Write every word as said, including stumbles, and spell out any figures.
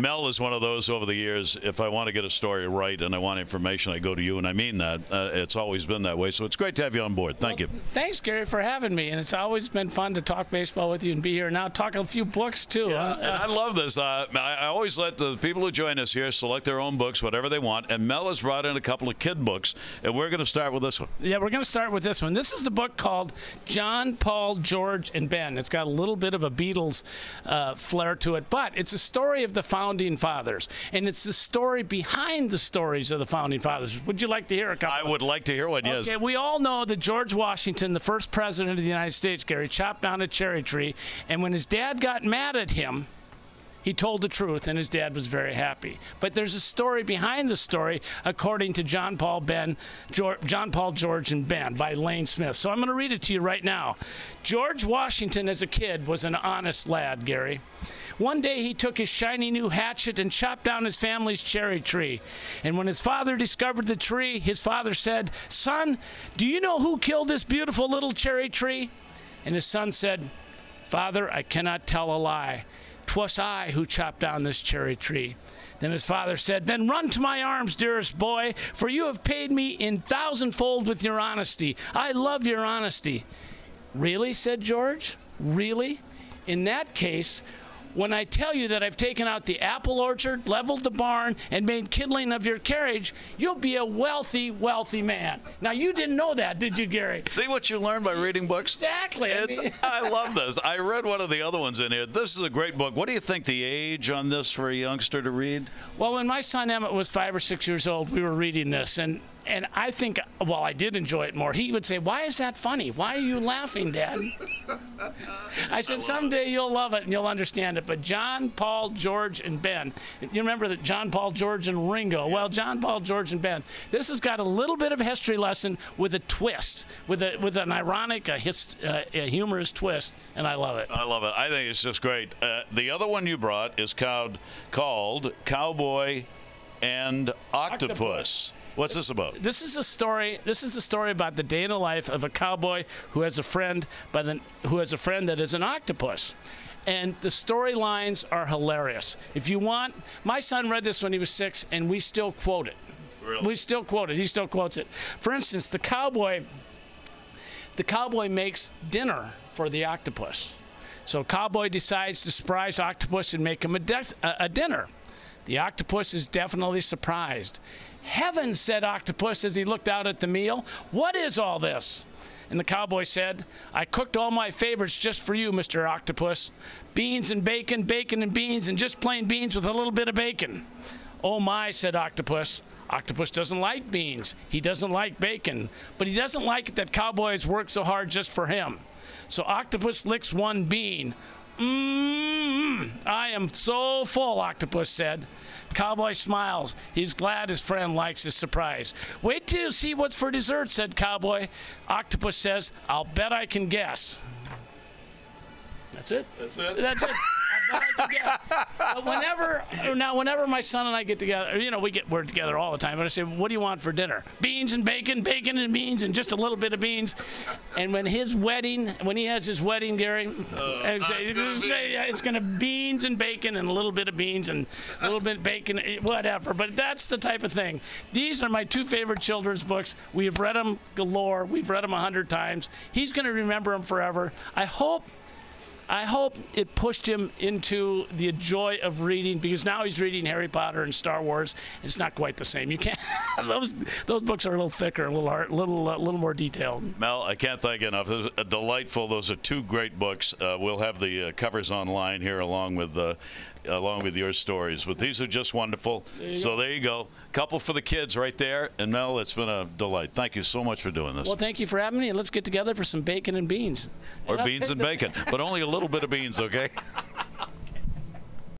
Mel is one of those over the years, if I want to get a story right and I want information, I go to you, and I mean that. Uh, it's always been that way, so it's great to have you on board. Thank well, you. Thanks, Gary, for having me, and it's always been fun to talk baseball with you and be here. Now talk a few books, too. Yeah, uh, and I love this. Uh, I always let the people who join us here select their own books, whatever they want, and Mel has brought in a couple of kid books, and we're going to start with this one. Yeah, we're going to start with this one. This is the book called John, Paul, George, and Ben. It's got a little bit of a Beatles uh, flair to it, but it's a story of the Founding Fathers, and it's the story behind the stories of the Founding Fathers. Would you like to hear a couple? I would like to hear one, yes. Okay, we all know that George Washington, the first president of the United States, Gary, chopped down a cherry tree, and when his dad got mad at him, he told the truth, and his dad was very happy. But there's a story behind the story, according to John Paul, Ben, George, John Paul, George, and Ben by Lane Smith. So I'm going to read it to you right now. George Washington, as a kid, was an honest lad, Gary. One day he took his shiny new hatchet and chopped down his family's cherry tree. And when his father discovered the tree, his father said, "Son, do you know who killed this beautiful little cherry tree?" And his son said, "Father, I cannot tell a lie. 'Twas I who chopped down this cherry tree." Then his father said, "Then run to my arms, dearest boy, for you have paid me in thousandfold with your honesty. I love your honesty." "Really?" said George. "Really? In that case, when I tell you that I've taken out the apple orchard, leveled the barn, and made kindling of your carriage, you'll be a wealthy, wealthy man." Now, you didn't know that, did you, Gary? See what you learn by reading books? Exactly. It's, I mean. I love this. I read one of the other ones in here. This is a great book. What do you think the age on this for a youngster to read? Well, when my son Emmett was five or six years old, we were reading this, and and I think, well, I did enjoy it more. He would say, "Why is that funny? Why are you laughing, Dad?" I said, I "Someday it. you'll love it and you'll understand it." But John, Paul, George, and Ben. You remember that John, Paul, George, and Ringo. Yeah. Well, John, Paul, George, and Ben. This has got a little bit of a history lesson with a twist, with a with an ironic, a, his, uh, a humorous twist, and I love it. I love it. I think it's just great. Uh, the other one you brought is called, called Cowboy and Octopus. Octopus. What's this about? This is a story. This is a story about the day in the life of a cowboy who has a friend by the who has a friend that is an octopus, and the storylines are hilarious. If you want, my son read this when he was six, and we still quote it. Really? We still quote it. He still quotes it. For instance, the cowboy, the cowboy makes dinner for the octopus. So cowboy decides to surprise octopus and make him a, de a, a dinner. The octopus is definitely surprised. "Heaven," said Octopus as he looked out at the meal, "what is all this?" And the cowboy said, "I cooked all my favorites just for you, Mister Octopus. Beans and bacon, bacon and beans, and just plain beans with a little bit of bacon." "Oh my," said Octopus. Octopus doesn't like beans. He doesn't like bacon. But he doesn't like it that cowboys work so hard just for him. So Octopus licks one bean. "Mmm, I am so full," Octopus said. Cowboy smiles. He's glad his friend likes his surprise. "Wait till you see what's for dessert," said Cowboy. Octopus says, "I'll bet I can guess." That's it. That's it. That's it. I bet I can guess. But whenever, now, whenever my son and I get together, you know, we get, we're together all the time, but I say, "What do you want for dinner?" "Beans and bacon, bacon and beans, and just a little bit of beans." And when his wedding, when he has his wedding, Gary, uh, and say, it's gonna, say, yeah, it's gonna beans and bacon and a little bit of beans and a little bit of bacon, whatever. But that's the type of thing. These are my two favorite children's books. We have read them galore. We've read them a hundred times. He's gonna remember them forever. I hope. I hope it pushed him into the joy of reading, because now he's reading Harry Potter and Star Wars. And it's not quite the same. You can't. those those books are a little thicker, a little hard, a little a little more detailed. Mel, I can't thank you enough. This is delightful. Those are two great books. Uh, we'll have the uh, covers online here along with uh, along with your stories. But these are just wonderful. There so go. there you go. Couple for the kids right there. And Mel, it's been a delight. Thank you so much for doing this. Well, thank you for having me. And let's get together for some bacon and beans. Or and beans and bacon, but only a little. A little bit of beans, okay?